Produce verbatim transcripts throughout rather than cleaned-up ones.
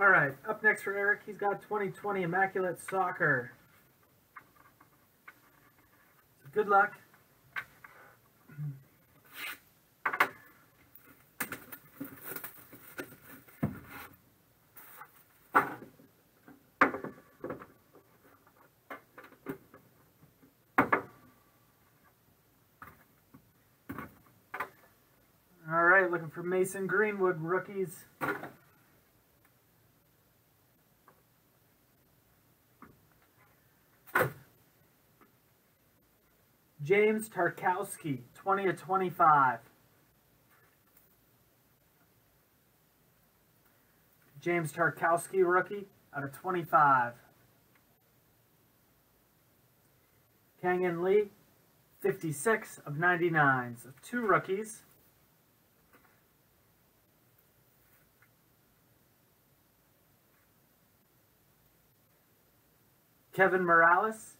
All right, up next for Eric, he's got twenty twenty Immaculate Soccer. So good luck. All right, looking for Mason Greenwood, rookies. James Tarkowski, twenty of twenty-five. James Tarkowski, rookie, out of twenty-five. Kangin Lee, fifty-six of ninety-nine. So two rookies. Kevin Morales,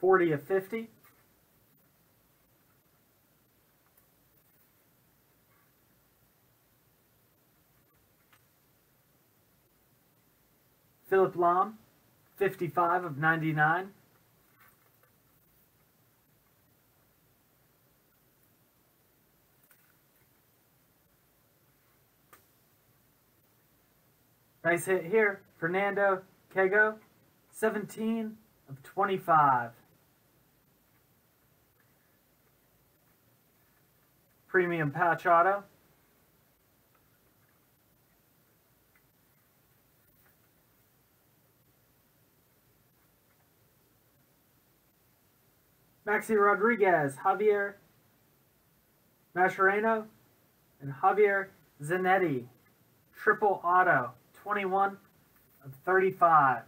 forty of fifty. Philip Lom, fifty-five of ninety-nine. Nice hit here. Fernando Kego, seventeen of twenty-five. Premium patch auto. Maxi Rodriguez, Javier Mascherano, and Javier Zanetti. Triple auto, twenty-one of thirty-five.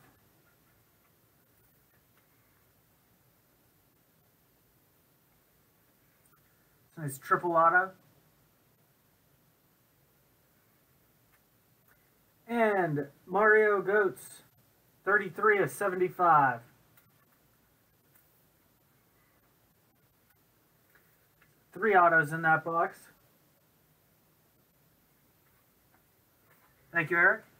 So nice triple auto. And Mario Götze, thirty-three of seventy-five. Three autos in that box. Thank you, Eric.